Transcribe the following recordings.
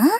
Huh?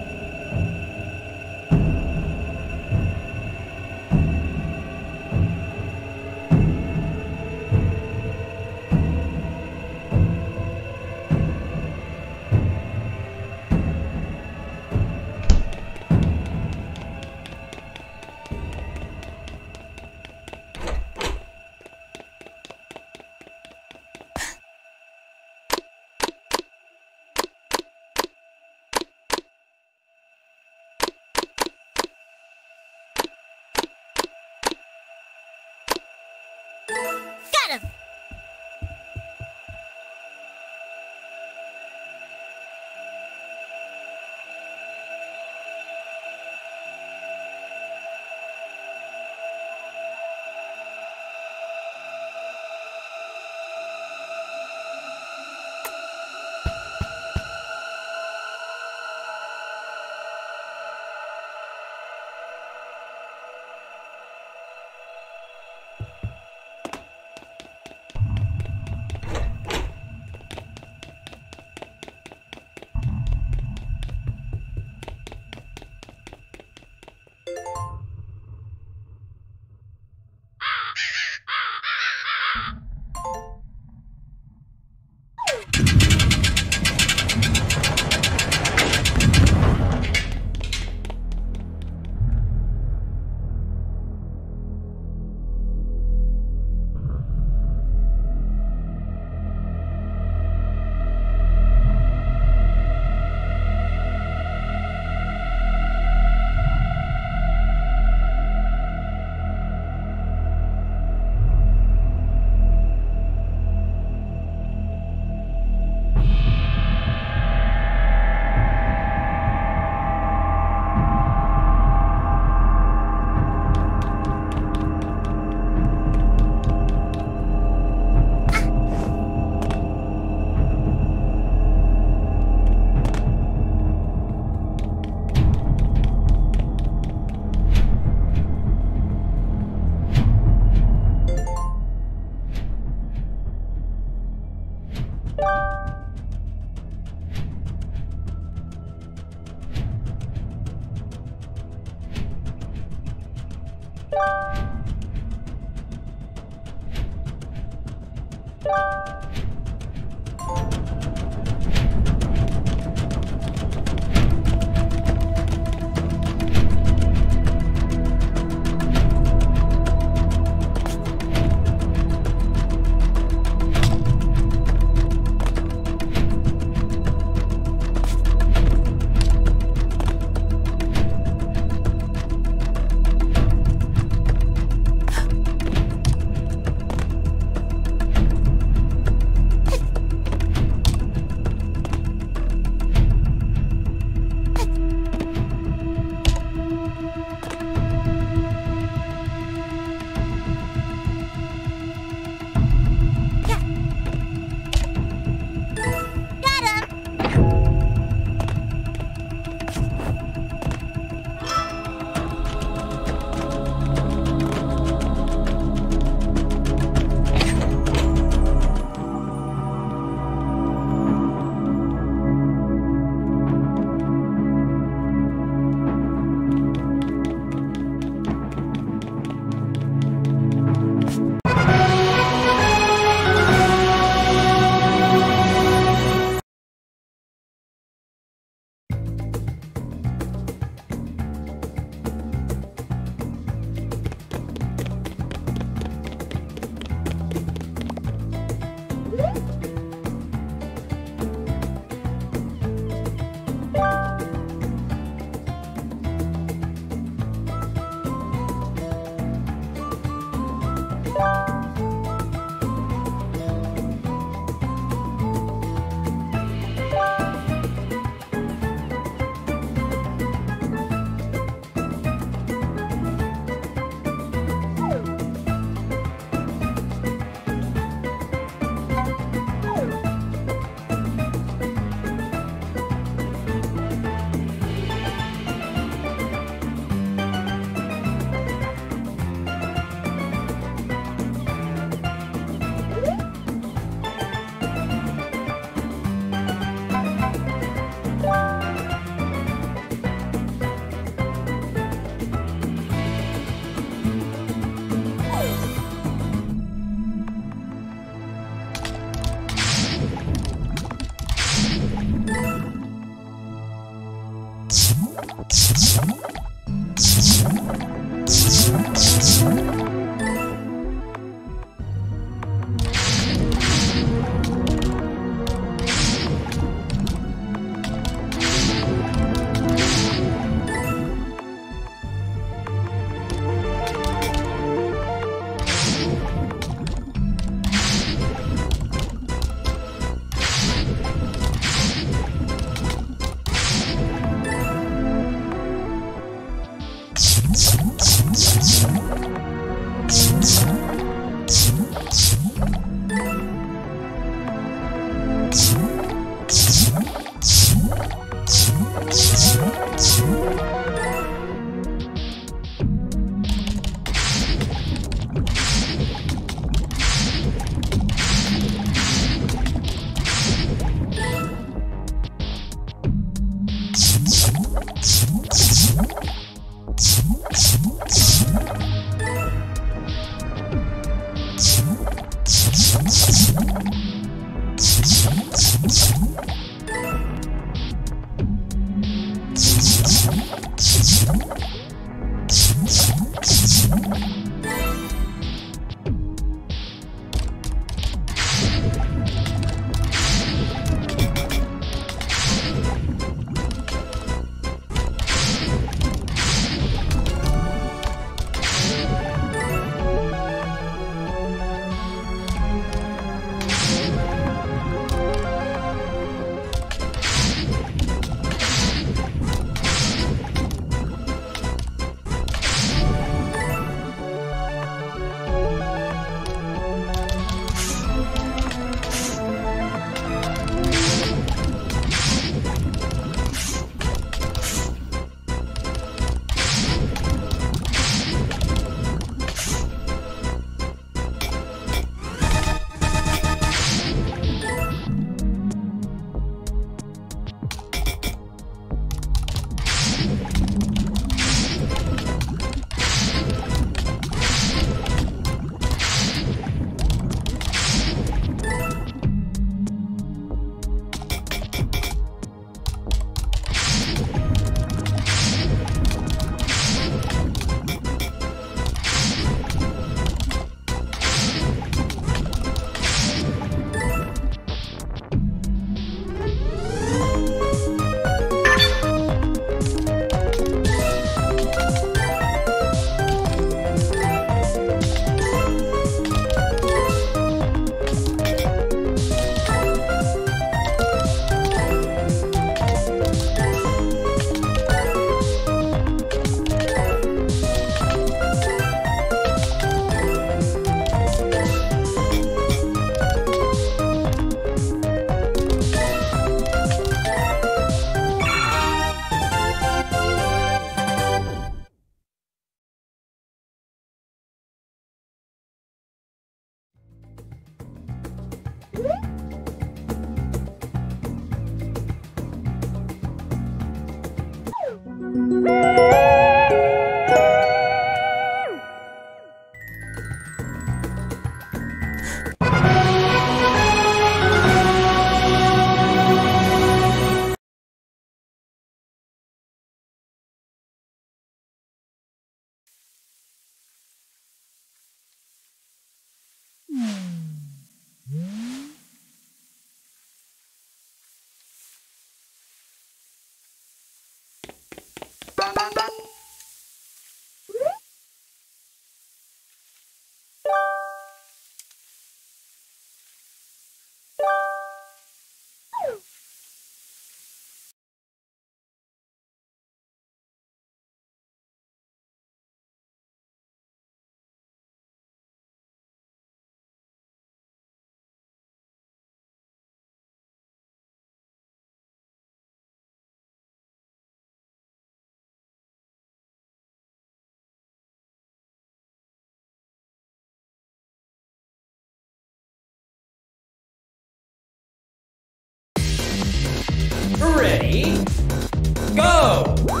Ready, go!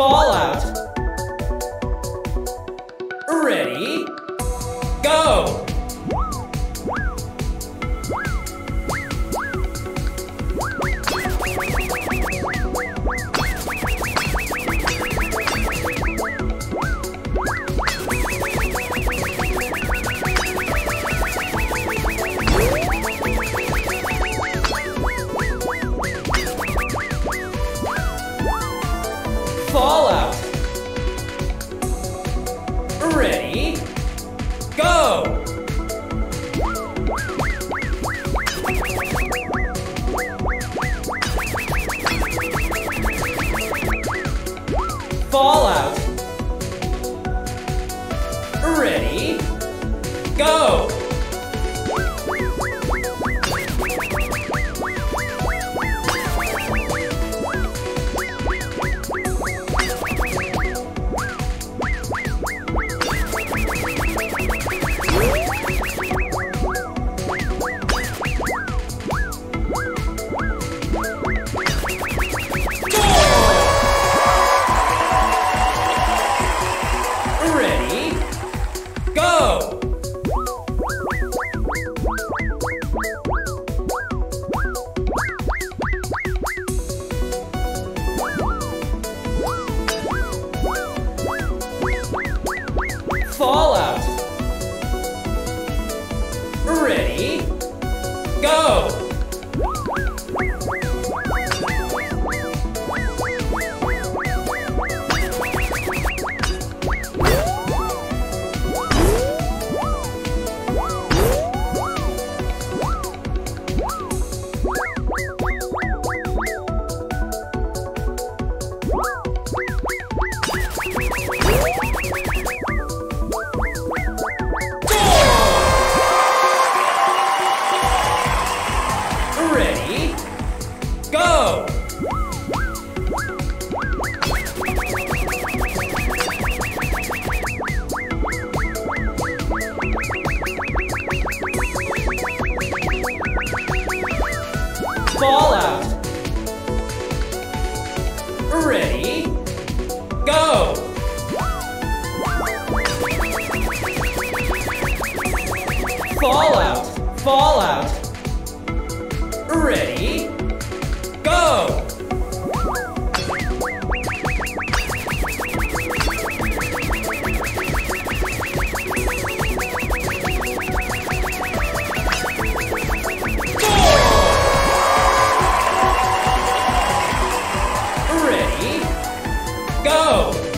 Fallout. Ready? Go! Fallout. Ready? Go! Fallout. Ready? Go! Fallout. Ready? Go! Ready? Go! Fallout. Ready? Go! Fallout. Fallout. Ready? Go! Go! Ready? Go!